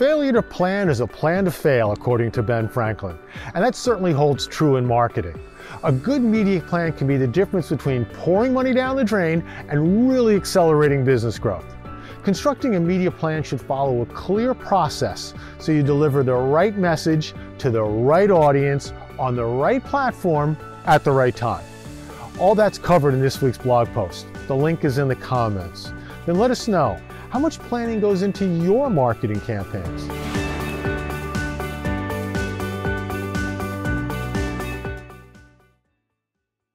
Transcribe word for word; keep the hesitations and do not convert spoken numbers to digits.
failure to plan is a plan to fail, according to Ben Franklin. And that certainly holds true in marketing. A good media plan can be the difference between pouring money down the drain and really accelerating business growth. Constructing a media plan should follow a clear process so you deliver the right message to the right audience on the right platform at the right time. All that's covered in this week's blog post. The link is in the comments. Then let us know how much planning goes into your marketing campaigns.